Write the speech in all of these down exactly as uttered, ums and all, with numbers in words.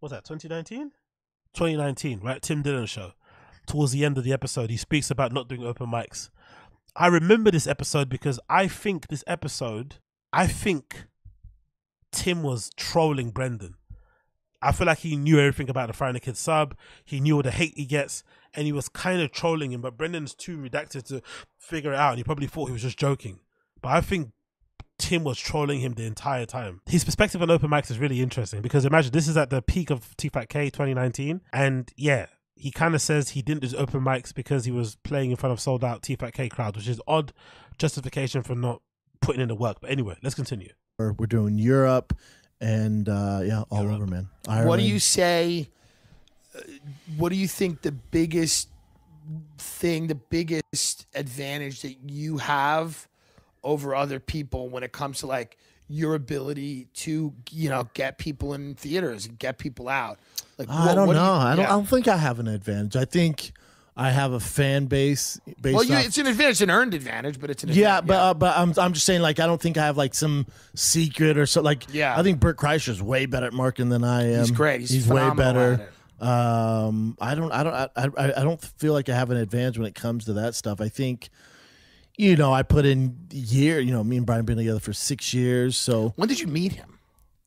what's that, twenty nineteen? twenty nineteen, right? Tim Dillon show. Towards the end of the episode, he speaks about not doing open mics. I remember this episode because I think this episode, I think Tim was trolling Brendan. I feel like he knew everything about the Frying the Kid sub. He knew all the hate he gets, and he was kind of trolling him. But Brendan's too redacted to figure it out, and he probably thought he was just joking. But I think Tim was trolling him the entire time. His perspective on open mics is really interesting because imagine this is at the peak of T F A T K twenty nineteen, and yeah, he kind of says he didn't do open mics because he was playing in front of sold out T F A T K crowds, which is odd justification for not putting in the work. But anyway, let's continue. We're doing Europe. And uh, yeah, all Europe. Over, man. Ireland. What do you say? Uh, what do you think the biggest thing, the biggest advantage that you have over other people when it comes to like your ability to, you know, get people in theaters and get people out? Like, I what, don't what know. Do you, I don't. Yeah. I don't think I have an advantage. I think I have a fan base. Based well, you, off, it's an advantage, an earned advantage, but it's an yeah. Advantage. But uh, but I'm I'm just saying, like, I don't think I have like some secret or so. Like, yeah, I think Burt Kreischer is way better at marketing than I am. He's great. He's, He's way better. Um, I don't I don't I, I I don't feel like I have an advantage when it comes to that stuff. I think, you know, I put in year. You know, me and Brian been together for six years. So when did you meet him?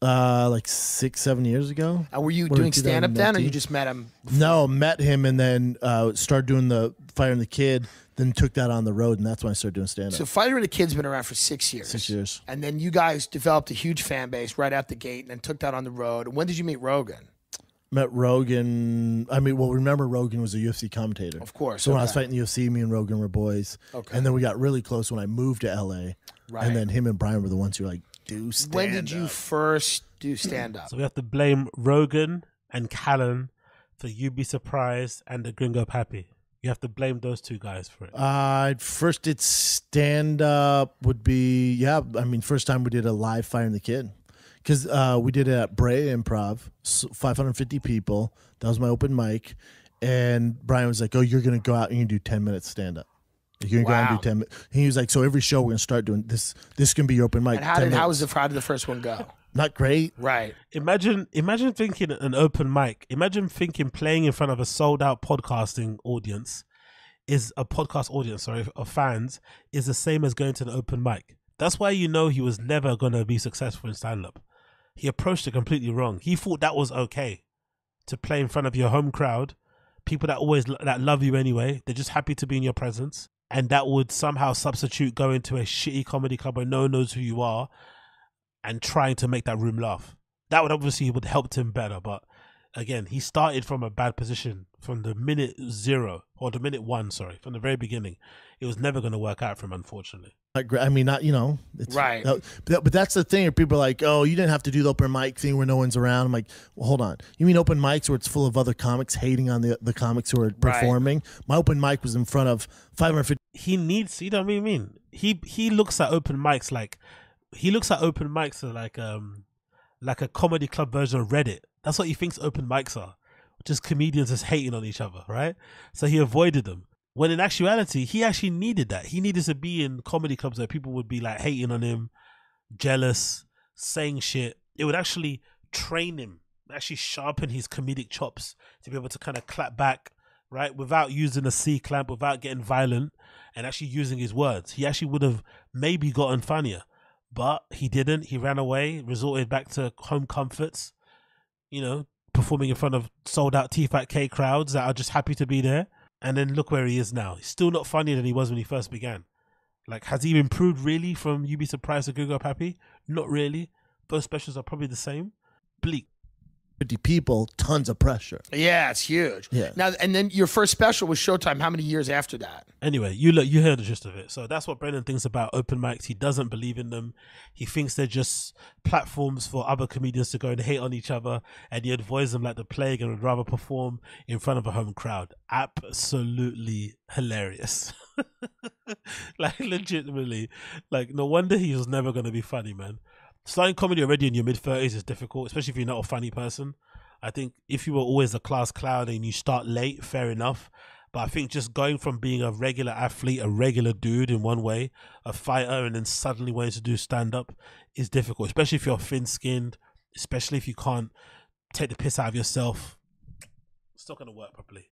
Uh, like six, seven years ago. And were you what doing stand up then, or you just met him? Before? No, met him and then uh, started doing the Fire and the Kid. Then took that on the road, and that's when I started doing stand up. So Fire and the Kid's been around for six years. Six years. And then you guys developed a huge fan base right out the gate, and then took that on the road. When did you meet Rogan? Met Rogan. I mean, well, remember Rogan was a U F C commentator, of course. So okay. When I was fighting the U F C, me and Rogan were boys. Okay. And then we got really close when I moved to L A. Right. And then him and Brian were the ones who were like. Do stand when did up. you first do stand-up? So we have to blame Rogan and Callen for You'd Be Surprised and the Gringo Pappy. You have to blame those two guys for it. Uh, first did stand-up would be, yeah, I mean, first time we did a live Fire and the Kid. Because uh, we did it at Bray Improv, five hundred fifty people. That was my open mic. And Brian was like, oh, you're going to go out and you do ten minutes stand-up. You're gonna wow. go and do ten. He was like, so every show we're gonna start doing this. This can be your open mic. And how did how was the how did the first one go? Not great, right? Imagine imagine thinking an open mic. Imagine thinking playing in front of a sold out podcasting audience is a podcast audience, sorry, of fans is the same as going to an open mic. That's why you know he was never gonna be successful in stand up. He approached it completely wrong. He thought that was okay to play in front of your home crowd, people that always that love you anyway. They're just happy to be in your presence. And that would somehow substitute going to a shitty comedy club where no one knows who you are and trying to make that room laugh. That would obviously would helped him better. But again, he started from a bad position from the minute zero or the minute one, sorry, from the very beginning. It was never going to work out for him, unfortunately. I mean, not, you know, it's, right. Uh, but, but that's the thing. People are like, oh, you didn't have to do the open mic thing where no one's around. I'm like, well, hold on. You mean open mics where it's full of other comics hating on the, the comics who are performing? Right. My open mic was in front of five hundred fifty. He needs, you know what I mean? He, he looks at open mics like, he looks at open mics like, um, like a comedy club version of Reddit. That's what he thinks open mics are. Just comedians just hating on each other, right? So he avoided them. When in actuality, he actually needed that. He needed to be in comedy clubs where people would be like hating on him, jealous, saying shit. It would actually train him, actually sharpen his comedic chops to be able to kind of clap back, right? Without using a C-clamp, without getting violent and actually using his words. He actually would have maybe gotten funnier, but he didn't. He ran away, resorted back to home comforts, you know, performing in front of sold out T F A T K crowds that are just happy to be there. And then look where he is now. He's still not funnier than he was when he first began. Like, has he improved really from You'd Be Surprised to Google Pappy? Not really. Both specials are probably the same. Bleak. fifty people, tons of pressure. Yeah, it's huge. Yeah. Now, and then your first special was Showtime. How many years after that? Anyway, you look, you heard the gist of it. So that's what Brendan thinks about open mics. He doesn't believe in them. He thinks they're just platforms for other comedians to go and hate on each other, and he avoids them like the plague and would rather perform in front of a home crowd. Absolutely hilarious. Like, legitimately. Like, no wonder he was never going to be funny, man. Starting comedy already in your mid thirties is difficult, especially if you're not a funny person. I think if you were always a class clown and you start late, fair enough. But I think just going from being a regular athlete, a regular dude in one way, a fighter, and then suddenly wanting to do stand-up is difficult, especially if you're thin-skinned, especially if you can't take the piss out of yourself, it's not going to work properly.